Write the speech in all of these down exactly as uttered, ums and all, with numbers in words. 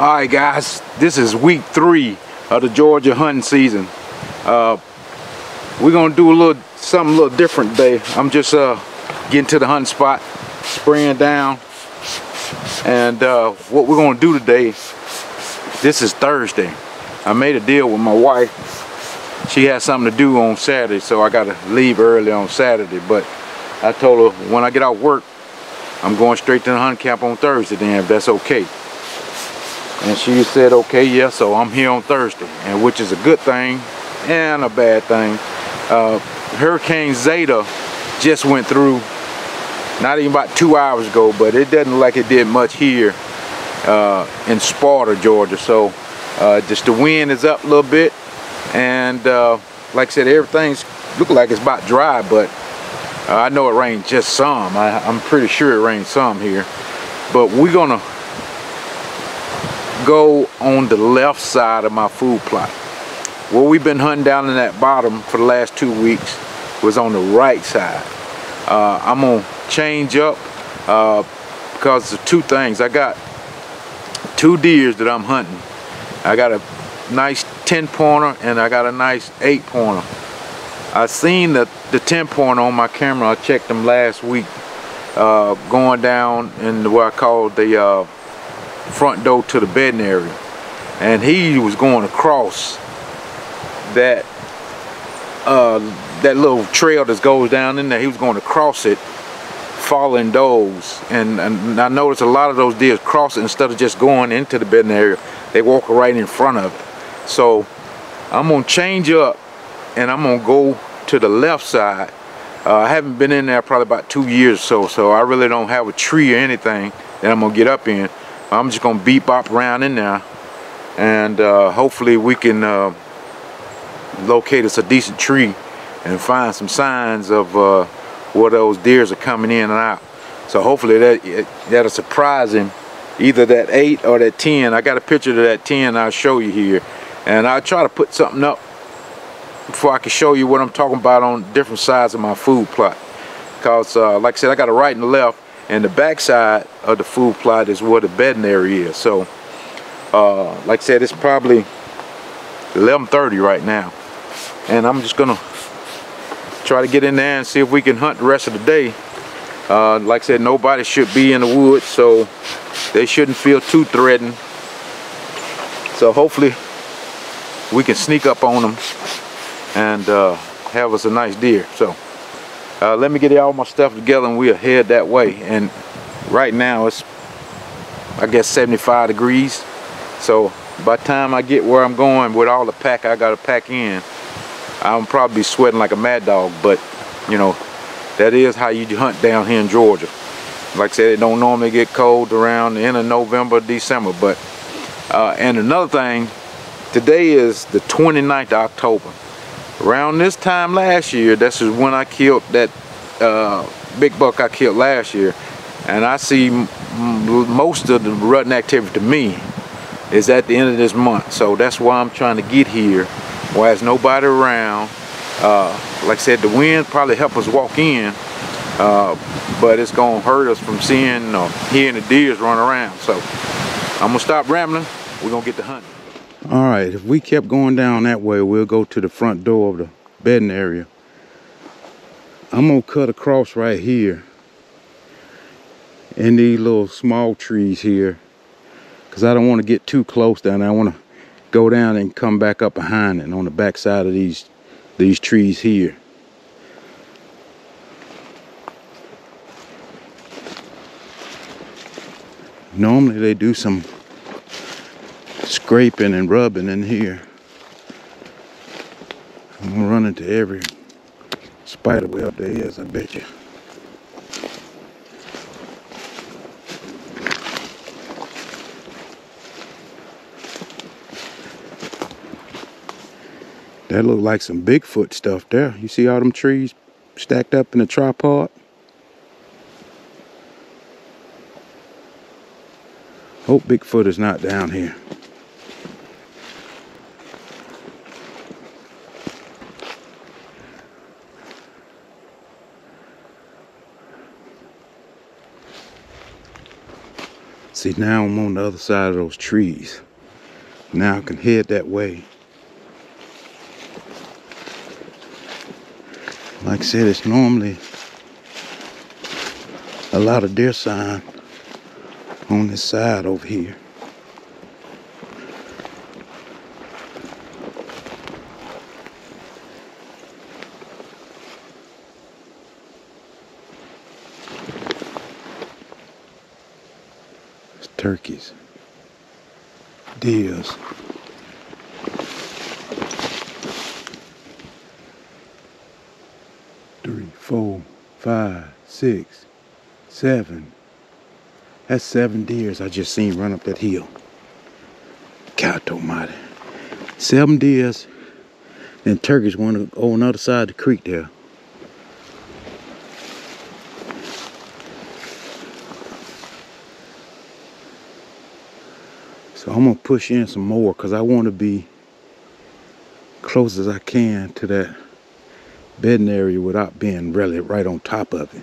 All right, guys, this is week three of the Georgia hunting season. Uh, we're gonna do a little something a little different today. I'm just uh, getting to the hunting spot, spraying down, and uh, what we're gonna do today. This is Thursday. I made a deal with my wife. She has something to do on Saturday, so I gotta leave early on Saturday. But I told her when I get out of work, I'm going straight to the hunting camp on Thursday then, if that's okay. And she said, okay, yeah, so I'm here on Thursday, and which is a good thing and a bad thing. Uh, Hurricane Zeta just went through, not even about two hours ago, but it doesn't look like it did much here uh, in Sparta, Georgia. So uh, just the wind is up a little bit, and uh, like I said, everything's looking like it's about dry, but Uh, I know it rained just some. I, I'm pretty sure it rained some here. But we're gonna go on the left side of my food plot. What we've been hunting down in that bottom for the last two weeks was on the right side. Uh, I'm gonna change up uh, because of two things. I got two deers that I'm hunting. I got a nice ten pointer and I got a nice eight pointer. I seen the, the ten pointer on my camera. I checked them last week uh, going down in what I call the uh, front door to the bedding area, and he was going across that uh, that little trail that goes down in there. He was going to cross it following does, and, and I noticed a lot of those deer cross it instead of just going into the bedding area. They walk right in front of it. So I'm going to change up, and I'm gonna go to the left side. Uh, I haven't been in there probably about two years or so, so I really don't have a tree or anything that I'm gonna get up in. I'm just gonna bebop around in there, and uh, hopefully we can uh, locate us a decent tree and find some signs of uh, where those deers are coming in and out. So hopefully that, that'll surprise him, either that eight or that ten. I got a picture of that ten I'll show you here, and I'll try to put something up before I can show you what I'm talking about on different sides of my food plot, because uh, like I said, I got a right and a left, and the back side of the food plot is where the bedding area is. So uh, like I said, it's probably eleven thirty right now, and I'm just gonna try to get in there and see if we can hunt the rest of the day. Uh, like I said, nobody should be in the woods, so they shouldn't feel too threatened, so hopefully we can sneak up on them and uh, have us a nice deer. So uh, let me get all my stuff together and we'll head that way. And right now it's, I guess, seventy-five degrees, so by the time I get where I'm going with all the pack I gotta pack in, I'm probably sweating like a mad dog. But you know, that is how you hunt down here in Georgia. Like I said, it don't normally get cold around the end of November, December. But uh, and another thing, today is the twenty-ninth of October. Around this time last year, this is when I killed that uh, big buck I killed last year. And I see m most of the rutting activity to me is at the end of this month. So that's why I'm trying to get here where there's nobody around. Uh, like I said, the wind probably helped us walk in, uh, but it's gonna hurt us from seeing or hearing the deers run around. So I'm gonna stop rambling. We're gonna get to hunting. All right, if we kept going down that way, we'll go to the front door of the bedding area. I'm gonna cut across right here in these little small trees here, because I don't want to get too close down there. I want to go down and come back up behind it and on the back side of these these trees here. Normally they do some scraping and rubbing in here. I'm gonna run into every spider web there is, I bet you. That look like some Bigfoot stuff there. You see all them trees stacked up in a tripod? Hope Bigfoot is not down here. See, now I'm on the other side of those trees. Now I can head that way. Like I said, it's normally a lot of deer sign on this side over here. It's turkeys, deers. Three, four, five, six, seven. That's seven deers I just seen run up that hill. Cato mighty. Seven deers and turkeys, one on the other side of the creek there. So I'm gonna push in some more because I want to be close as I can to that bedding area without being really right on top of it.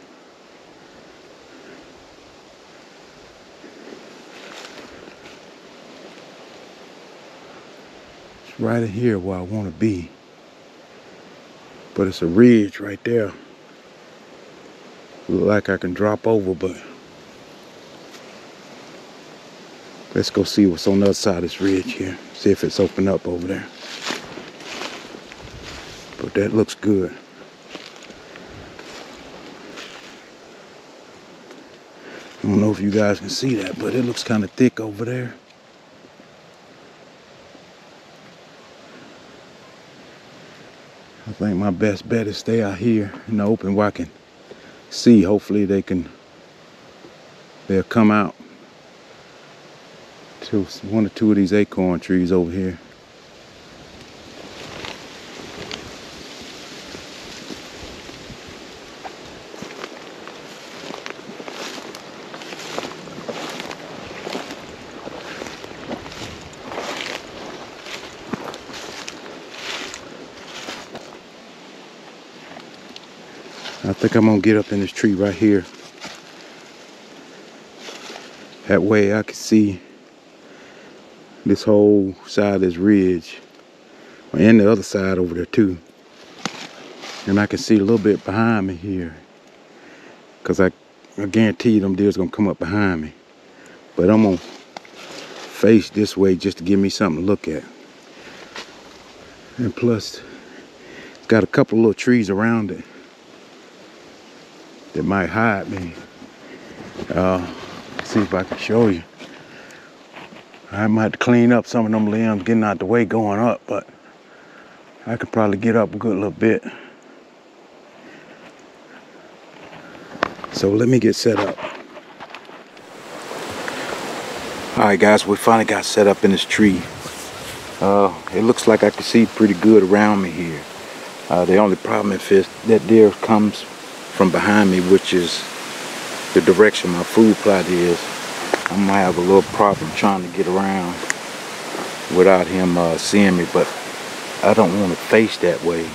It's right in here where I want to be, but it's a ridge right there. Look like I can drop over, but let's go see what's on the other side of this ridge here, see if it's open up over there. But that looks good. I don't know if you guys can see that, but it looks kind of thick over there. I think my best bet is stay out here in the open where I can see. Hopefully they can, they'll come out to one or two of these acorn trees over here. I think I'm gonna get up in this tree right here. That way I can see this whole side of this ridge, and the other side over there too. And I can see a little bit behind me here, because I, I guarantee you them deer's gonna come up behind me. But I'm gonna face this way just to give me something to look at. And plus, it's got a couple of little trees around it that might hide me. Uh, see if I can show you. I might have to clean up some of them limbs getting out the way going up, but I could probably get up a good little bit. So let me get set up. All right guys, we finally got set up in this tree. Uh, it looks like I can see pretty good around me here. Uh, the only problem is that deer comes from behind me, which is the direction my food plot is. I might have a little problem trying to get around without him uh, seeing me, but I don't want to face that way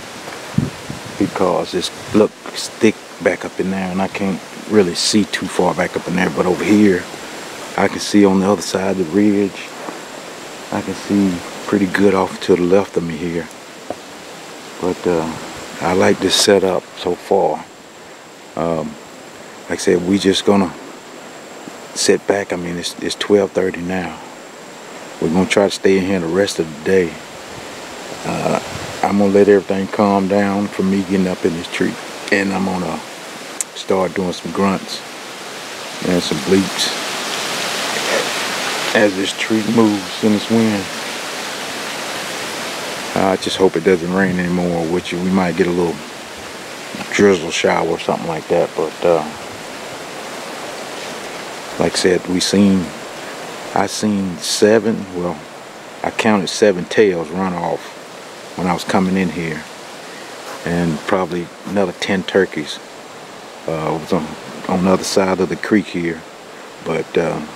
because it's look thick back up in there, and I can't really see too far back up in there. But over here, I can see on the other side of the ridge. I can see pretty good off to the left of me here. But uh, I like this setup so far. Um, like I said, we just gonna sit back. I mean, it's, it's twelve thirty now. We're gonna try to stay in here the rest of the day. Uh, I'm gonna let everything calm down for me getting up in this tree, and I'm gonna start doing some grunts and some bleeps as this tree moves in this wind. I just hope it doesn't rain anymore, which we might get a little drizzle shower or something like that. But uh, like I said, we seen, I seen seven, well, I counted seven tails run off when I was coming in here, and probably another ten turkeys. Uh, was on, on the other side of the creek here, but um,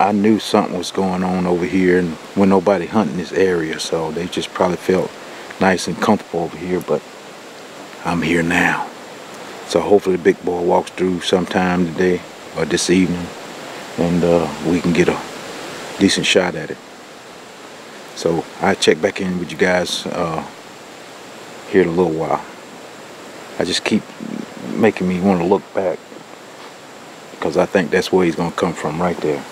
I knew something was going on over here, and when nobody hunting this area, so they just probably felt nice and comfortable over here. But I'm here now, so hopefully the big boy walks through sometime today or this evening, and uh, we can get a decent shot at it. So I'll check back in with you guys uh, here in a little while. I just keep making me want to look back, because I think that's where he's going to come from, right there.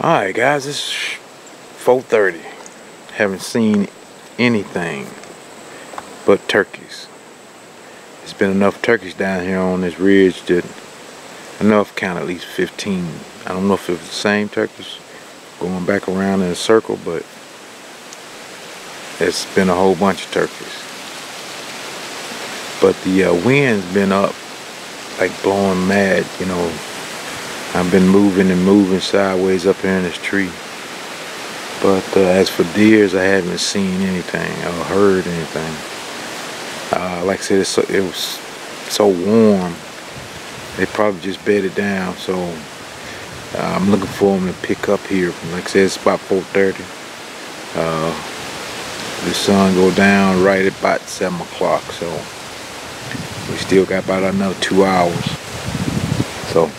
Alright guys, it's four thirty. Haven't seen anything but turkeys. There's been enough turkeys down here on this ridge that I know I've counted at least fifteen. I don't know if it was the same turkeys going back around in a circle, but it's been a whole bunch of turkeys. But the uh, wind's been up, like blowing mad, you know. I've been moving and moving sideways up here in this tree. But uh, as for deers, I haven't seen anything or heard anything. Uh, like I said, it's so, it was so warm, they probably just bedded down. So uh, I'm looking for them to pick up here. Like I said, it's about four thirty. Uh, the sun go down right at about seven o'clock. So we still got about another two hours. So.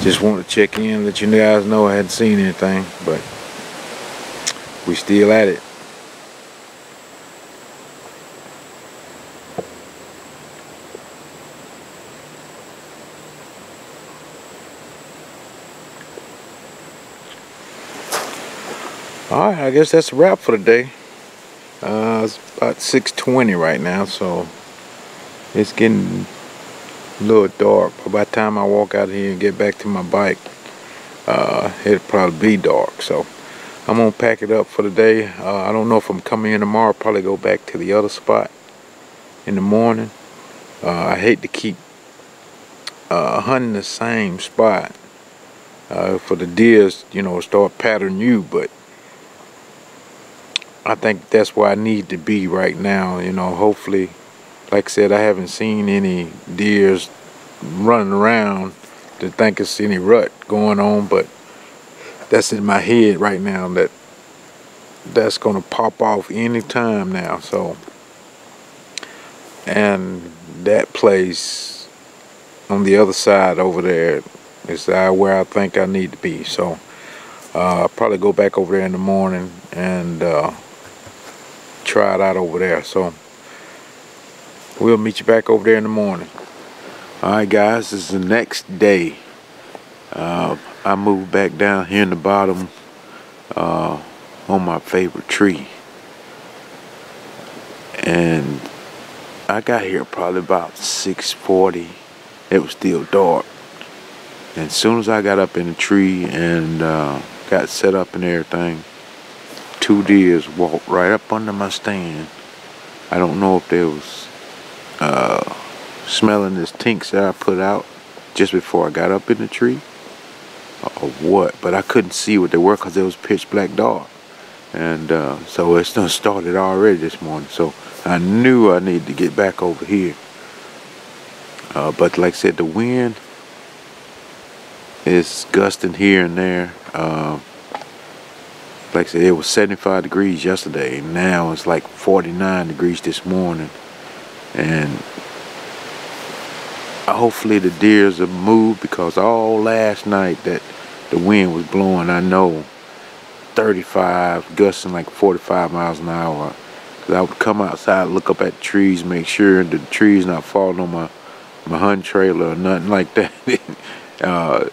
Just wanted to check in, let you guys know I hadn't seen anything, but we still at it. Alright, I guess that's a wrap for the day. Uh, it's about six twenty right now, so it's getting a little dark, but by the time I walk out of here and get back to my bike, uh, it'll probably be dark. So I'm gonna pack it up for the day. uh, I don't know if I'm coming in tomorrow. I'll probably go back to the other spot in the morning. uh, I hate to keep uh, hunting the same spot uh, for the deers, you know, start patterning you, but I think that's where I need to be right now, you know. Hopefully, like I said, I haven't seen any deers running around to think it's any rut going on, but that's in my head right now, that that's gonna pop off any time now. So, and that place on the other side over there is where I think I need to be. So uh, I'll probably go back over there in the morning and uh, try it out over there. So we'll meet you back over there in the morning. Alright guys, this is the next day. Uh, I moved back down here in the bottom uh, on my favorite tree. And I got here probably about six forty. It was still dark. And as soon as I got up in the tree and uh, got set up and everything, two deers walked right up under my stand. I don't know if there was Uh, smelling this tinks that I put out just before I got up in the tree or what, but I couldn't see what they were because it was pitch black dark. And uh, so it's done started already this morning, so I knew I needed to get back over here. Uh, but like I said, the wind is gusting here and there. Uh, like I said, it was seventy-five degrees yesterday, and now it's like forty-nine degrees this morning. And hopefully the deers have moved, because all last night that the wind was blowing, I know thirty-five, gusting like forty-five miles an hour. Because I would come outside, look up at the trees, make sure the trees not falling on my, my hunt trailer or nothing like that. uh,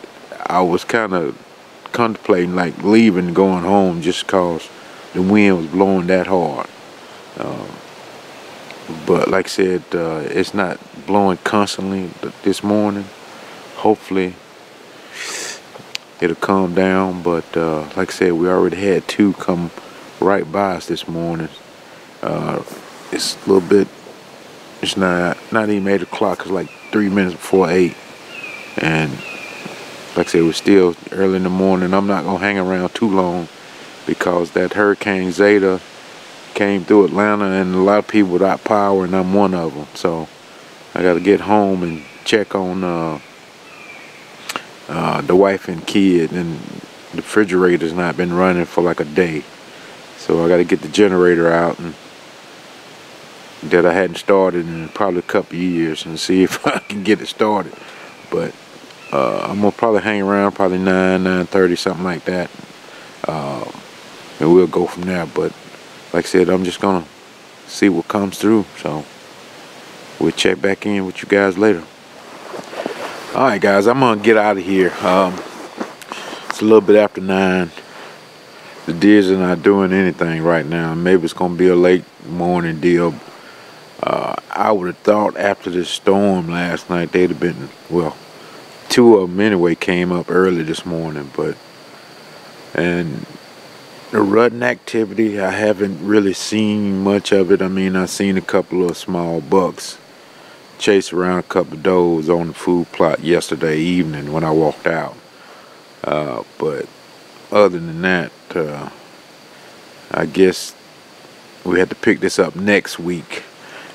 I was kind of contemplating like leaving and going home just because the wind was blowing that hard. Uh, But like I said, uh, it's not blowing constantly this morning. Hopefully it'll calm down. But uh, like I said, we already had two come right by us this morning. Uh, it's a little bit, it's not, not even eight o'clock. It's like three minutes before eight. And like I said, we're still early in the morning. I'm not going to hang around too long, because that Hurricane Zeta came through Atlanta, and a lot of people without power, and I'm one of them. So I gotta get home and check on uh, uh, the wife and kid, and the refrigerator's not been running for like a day, so I gotta get the generator out, and that I hadn't started in probably a couple years, and see if I can get it started. But uh, I'm gonna probably hang around probably nine, nine thirty, something like that, uh, and we'll go from there. But like I said, I'm just gonna see what comes through, so we'll check back in with you guys later. Alright guys, I'm gonna get out of here. Um, it's a little bit after nine. The deers are not doing anything right now. Maybe it's gonna be a late morning deal. Uh, I would have thought after this storm last night they'd have been, well, two of them anyway came up early this morning, but and the rutting activity, I haven't really seen much of it. I mean, I seen a couple of small bucks chase around a couple of does on the food plot yesterday evening when I walked out, uh, but other than that, uh, I guess we had to pick this up next week.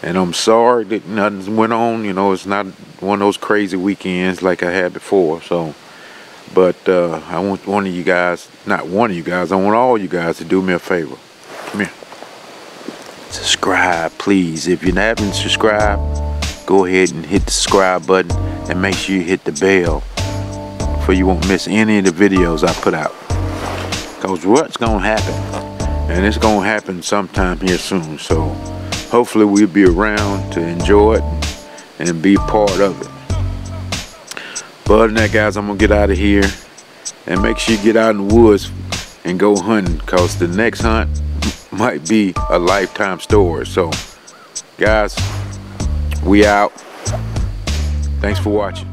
And I'm sorry that nothing went on. You know, it's not one of those crazy weekends like I had before. So, but uh, I want one of you guys, not one of you guys, I want all you guys to do me a favor. Come here. Subscribe, please. If you haven't subscribed, go ahead and hit the subscribe button, and make sure you hit the bell so you won't miss any of the videos I put out. Because what's going to happen, and it's going to happen sometime here soon. So hopefully we'll be around to enjoy it and be part of it. But other than that, guys, I'm going to get out of here. And make sure you get out in the woods and go hunting, because the next hunt might be a lifetime story. So, guys, we out. Thanks for watching.